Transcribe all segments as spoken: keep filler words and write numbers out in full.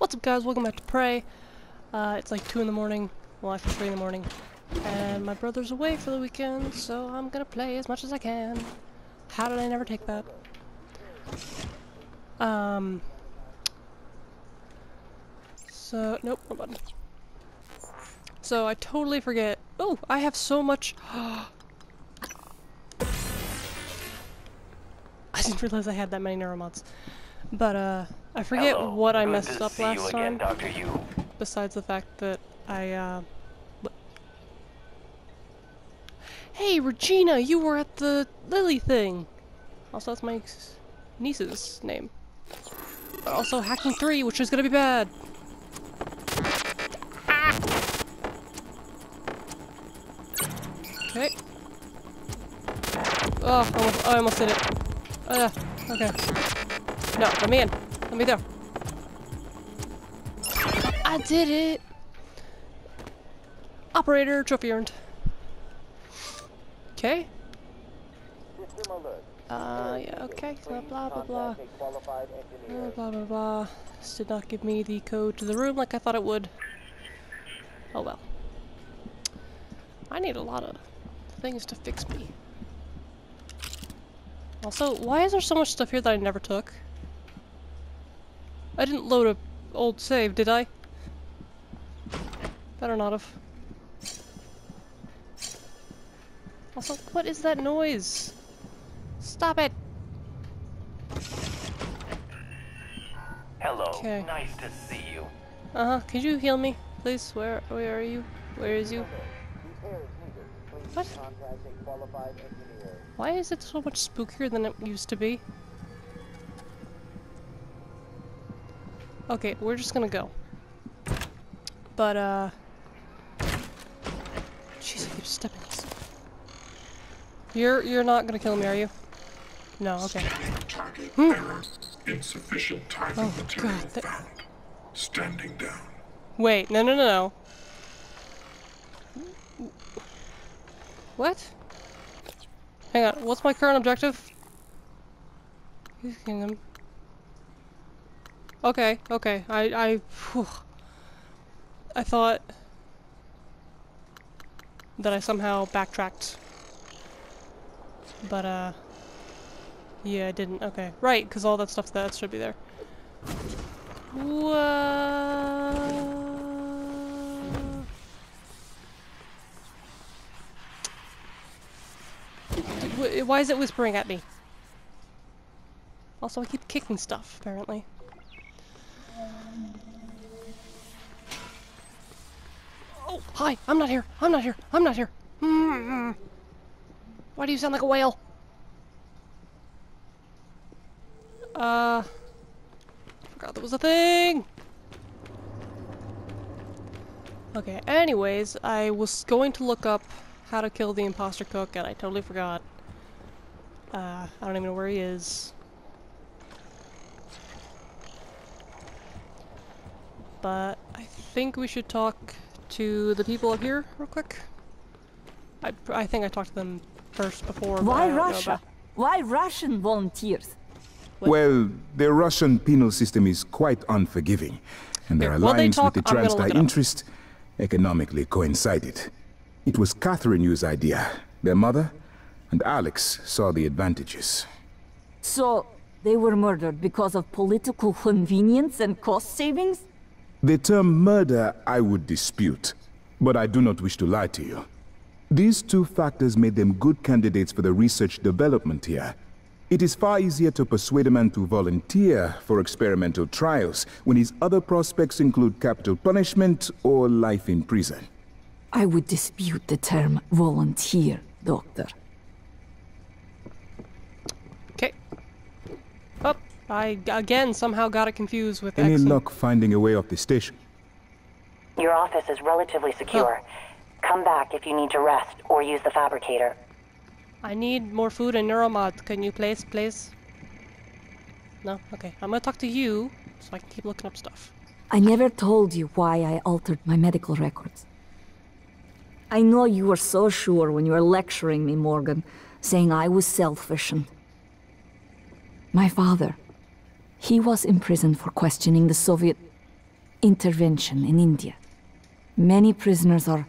What's up, guys? Welcome back to Prey. Uh, it's like two in the morning. Well, actually three in the morning. And my brother's away for the weekend, so I'm gonna play as much as I can. How did I never take that? Um... So, nope, no button. So, I totally forget. Oh, I have so much... I didn't realize I had that many Neuromods. But, uh, I forget Hello. what I Good messed up last again, time. Doctor Yu. Besides the fact that I, uh... Hey, Regina, you were at the Lily thing! Also, that's my niece's name. But also, Hacking three, which is gonna be bad! Ah. Okay. Oh, almost, I almost did it. Uh, okay. No, let me in. Let me go. I did it! Operator, trophy earned. Okay. Uh, yeah, okay. Blah, blah, blah, blah. Blah, blah, blah, blah. This did not give me the code to the room like I thought it would. Oh well. I need a lot of things to fix me. Also, why is there so much stuff here that I never took? I didn't load a old save, did I? Better not have. Also, what is that noise? Stop it! Hello. Kay. Nice to see you. Uh huh. Could you heal me, please? Where, where are you? Where is you? What? Why is it so much spookier than it used to be? Okay, we're just gonna go. But uh, jeez, I keep stepping. You're you're not gonna kill me, are you? No, okay. Target hmm. error. Insufficient type oh, of material God, that... found. Standing down. Wait, no no no no. What? Hang on, what's my current objective? He's killing them. Okay, okay. I I whew. I thought that I somehow backtracked. But, uh... yeah, I didn't. Okay. Right, because all that stuff, that should be there. Whoa. Why is it whispering at me? Also, I keep kicking stuff, apparently. Oh, hi! I'm not here! I'm not here! I'm not here! Mm-mm. Why do you sound like a whale? Uh... Forgot there was a thing! Okay, anyways, I was going to look up how to kill the imposter cook, and I totally forgot. Uh, I don't even know where he is. But I think we should talk to the people up here real quick. I, I think I talked to them... first before Why Russia? Why Russian volunteers? Well, well, the Russian penal system is quite unforgiving, and their alliance talk, with the Transtart interest economically coincided. It was Catherine Yu's idea. Their mother and Alex saw the advantages. So they were murdered because of political convenience and cost savings? The term murder I would dispute, but I do not wish to lie to you. These two factors made them good candidates for the research development here. It is far easier to persuade a man to volunteer for experimental trials when his other prospects include capital punishment or life in prison. I would dispute the term volunteer, Doctor. Okay. Oh, I again somehow got it confused with Any excellent. luck finding a way off the station? Your office is relatively secure. Oh. Come back if you need to rest or use the fabricator. I need more food and Neuromod. Can you please, please? No? Okay. I'm gonna talk to you so I can keep looking up stuff. I never told you why I altered my medical records. I know you were so sure when you were lecturing me, Morgan, saying I was selfish and... My father, he was imprisoned for questioning the Soviet... intervention in India. Many prisoners are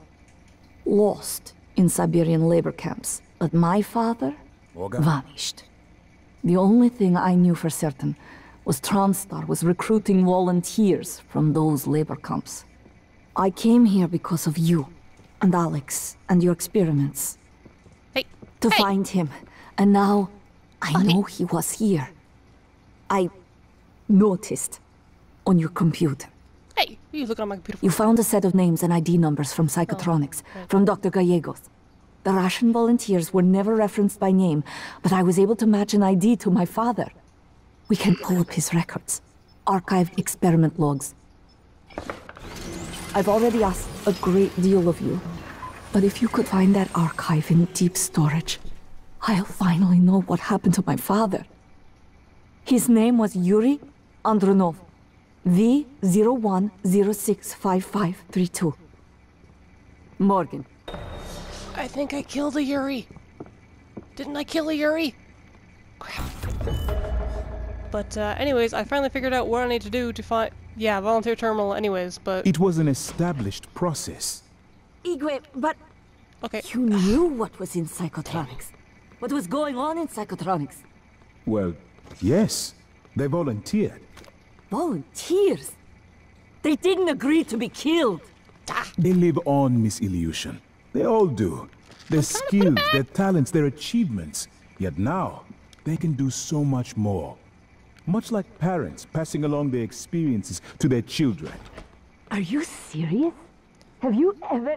lost in Siberian labor camps, but my father vanished. The only thing I knew for certain was Transtart was recruiting volunteers from those labor camps. I came here because of you and Alex and your experiments. Hey. To hey. find him. And now I okay. know he was here. I noticed on your computer. Hey, you look on my computer. You found a set of names and I D numbers from Psychotronics, oh, okay. from Doctor Gallegos. The Russian volunteers were never referenced by name, but I was able to match an I D to my father. We can pull up his records, archived experiment logs. I've already asked a great deal of you, but if you could find that archive in deep storage, I'll finally know what happened to my father. His name was Yuri Andronov, V zero one zero six five five three two. Morgan. I think I killed a Yuri. Didn't I kill a Yuri? Crap. But uh, anyways, I finally figured out what I need to do to find... Yeah, volunteer terminal anyways, but... It was an established process. Igwe, but... Okay. You knew what was in Psychotronics. What was going on in Psychotronics? Well, yes. They volunteered. Volunteers? They didn't agree to be killed. They live on, Miss Illusion. They all do. Their skills, their talents, their achievements. Yet now, they can do so much more. Much like parents passing along their experiences to their children. Are you serious? Have you ever...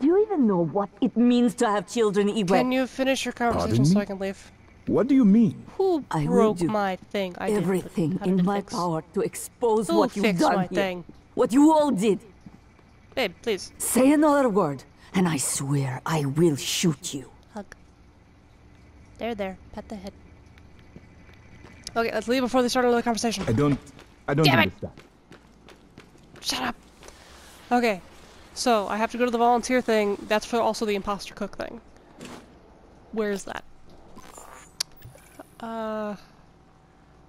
Do you even know what it means to have children, Igwe? Can you finish your conversation so I can leave? What do you mean? Who I broke my thing? I everything did, in my fix? power to expose Who what you've done my here. Thing? What you all did. Babe, please. Say another word. And I swear I will shoot you. Hug. There, there. Pat the head. Okay, let's leave before they start another conversation. I don't... I don't Damn understand. It. Shut up. Okay. So, I have to go to the volunteer thing. That's for also the imposter cook thing. Where is that? Uh...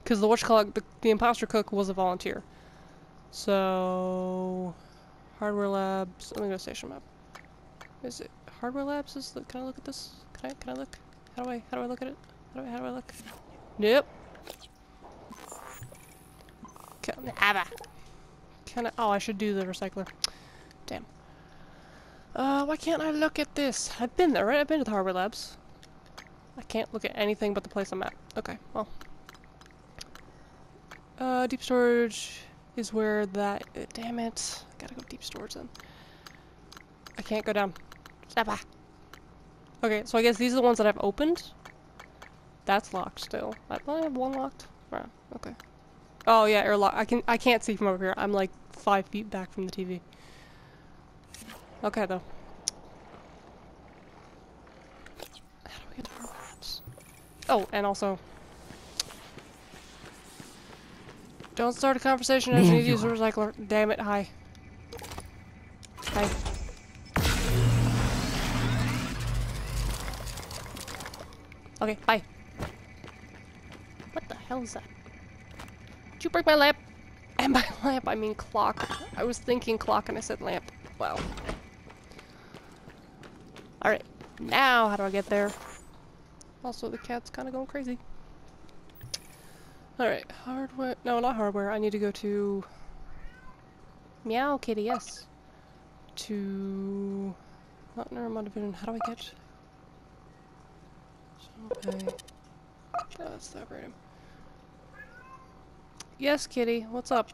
Because the whatchacallit, the, the imposter cook was a volunteer. So... Hardware labs... Let me go to station map. Is it hardware labs? Is the, can I look at this? Can I can I look? How do I how do I look at it? How do I how do I look? Nope. Can I, can I oh I should do the recycler. Damn. Uh why can't I look at this? I've been there, right? I've been to the hardware labs. I can't look at anything but the place I'm at. Okay, well. Uh deep storage is where that uh, damn it. I gotta go deep storage then. I can't go down. Okay, so I guess these are the ones that I've opened. That's locked still. I only have one locked. Wow, okay. Oh yeah, airlock. I can I can't see from over here. I'm like five feet back from the T V. Okay though. How do we get to our maps? Oh, and also don't start a conversation as you need to use a recycler. Damn it, hi. Hi. Okay, bye. What the hell is that? Did you break my lamp? And by lamp, I mean clock. I was thinking clock and I said lamp. Wow. Alright, now how do I get there? Also, the cat's kind of going crazy. Alright, hardware. No, not hardware. I need to go to... Meow, kitty, yes. To... Not Neuromod Division. How do I get... Okay. Oh, that's not right. Yes, kitty. What's up?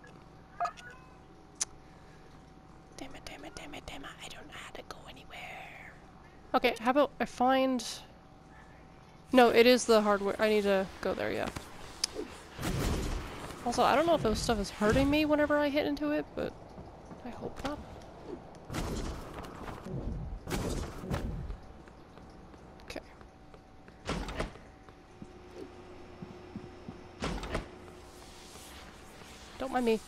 Damn it, damn it, damn it, damn it. I don't know how to go anywhere. Okay, how about I find... No, it is the hardware. I need to go there, yeah. Also, I don't know if this stuff is hurting me whenever I hit into it, but I hope not. Don't mind me.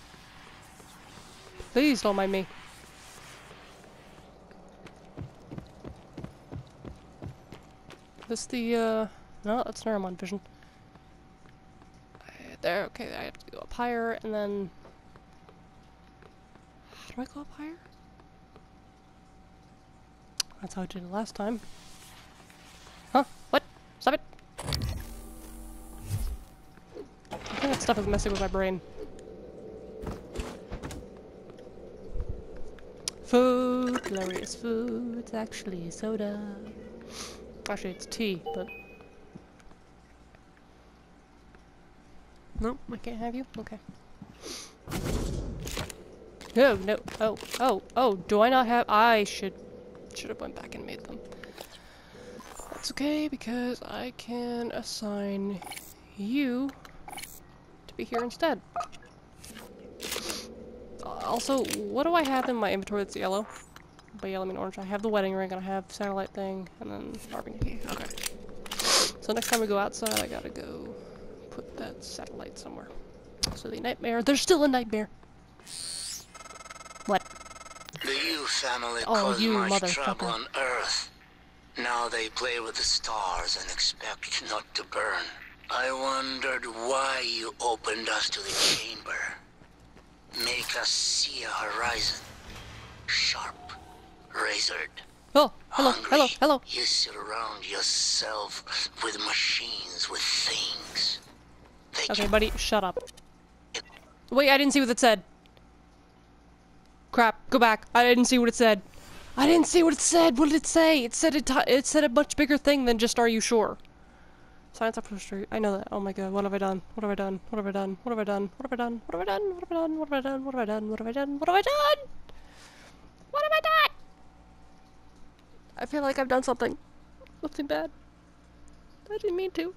Please don't mind me. This the, uh... No, that's Neuromod Vision. Uh, there, okay, I have to go up higher, and then... do I go up higher? That's how I did it last time. Huh? What? Stop it! I think that stuff is messing with my brain. Food! Glorious food! It's actually soda. Actually, it's tea, but... Nope, I can't have you? Okay. No, no, oh, oh, oh, do I not have- I should- should have went back and made them. That's okay, because I can assign you to be here instead. Uh, also, what do I have in my inventory that's yellow? By yellow I mean orange. I have the wedding ring, and I have satellite thing, and then R B N K. Okay. So next time we go outside, I gotta go put that satellite somewhere. So the nightmare- there's still a nightmare! What? The Yu family oh, caused you much trouble on Earth. Now they play with the stars and expect not to burn. I wondered why you opened us to the chamber. Make us see a horizon. Sharp, razored. Oh, hello, hungry, hello, hello. You surround yourself with machines, with things. They okay, buddy, shut up. Wait, I didn't see what it said. Crap, go back. I didn't see what it said. I didn't see what it said. What did it say? It said it, it said a much bigger thing than just "Are you sure?" Science up the street. I know that. Oh my god, what have I done? What have I done? What have I done? What have I done? What have I done? What have I done? What have I done? What have I done? What have I done? What have I done? What have I done? What have I done? I feel like I've done something. Something bad. I didn't mean to.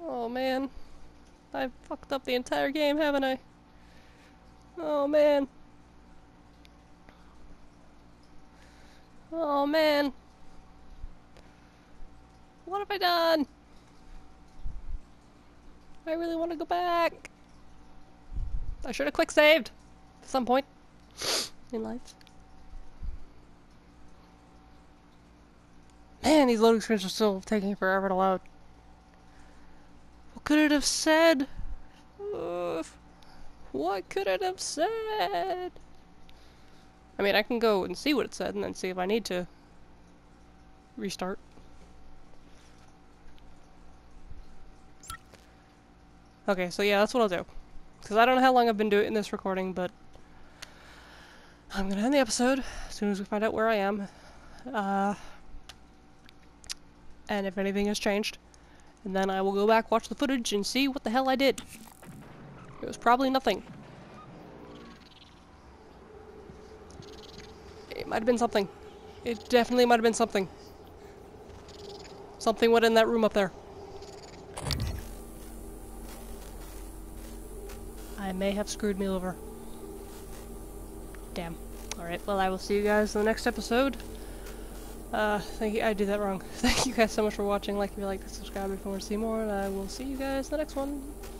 Oh man. I've fucked up the entire game, haven't I? Oh man. Oh man. What have I done? I really want to go back. I should have quick saved at some point in life. Man, these loading screens are still taking forever to load. What could it have said? Ugh. What could it have said? I mean, I can go and see what it said and then see if I need to restart. Okay, so yeah, that's what I'll do. Because I don't know how long I've been doing this recording, but I'm gonna end the episode as soon as we find out where I am. Uh, and if anything has changed. And then I will go back, watch the footage, and see what the hell I did. It was probably nothing. It might have been something. It definitely might have been something. Something went in that room up there. I may have screwed me over. Damn. Alright, well I will see you guys in the next episode. Uh, thank you- I did that wrong. Thank you guys so much for watching. Like if you like this, subscribe if you want to see more, and I will see you guys in the next one.